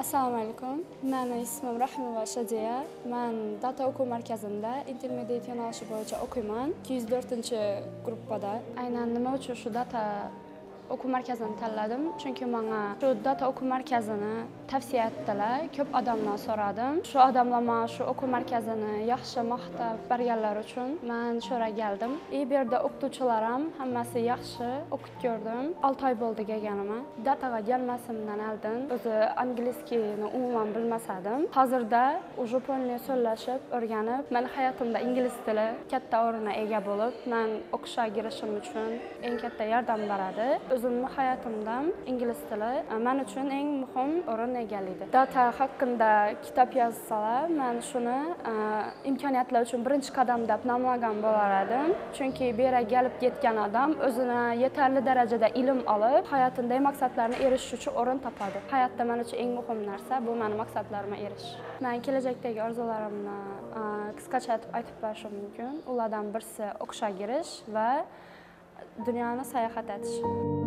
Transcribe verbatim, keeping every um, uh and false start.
Assalamu alaikum. Mənim ismim Raximova Shodiya. Mən Data o'quv mərkəzində intermediate yo'nalishi bo'yicha o'qiyman. ikki yuz to'rtinchi guruhda. Aynan nima uchun shu Data o'quv markazini tanladim? Chunki menga shu Data o'quv markazini tavsiya etdilar. Ko'p odamdan so'radim. Shu odamlar men shu o'quv markazini yaxshi maqtab berganlar uchun men shora keldim. Bu yerda o'qituvchilarim hammasi yaxshi, o'qitib ko'rdim. olti oy bo'ldi kelganimga. Dataga kelmasimdan oldin o'zi anglizkini umuman bilmasadim. Hozirda o'sha polni so'zlashib o'rganib, men hayotimda ingliz tili katta o'ringa ega bo'lib, men o'qishga kirishim uchun eng katta yordam beradi. O'zimni hayotimdan ingliz tili men uchun eng muhim o'rin egallaydi. Data haqida kitob yozsalar, men shuni imkoniyatlar uchun birinchi qadam deb nomlagan bo'lar edim. Chunki bu yerga kelib ketgan odam o'zini yetarli darajada ilm olib, hayotidagi maqsadlarni erishish uchun o'rin topadi. Hayotda men uchun eng muhim narsa bu mening maqsadlarimga erishish. Men kelajakdagi orzularimni qisqacha aytib berishim mumkin. Ulardan birisi o'qishga kirish va dünyani sayohat etish.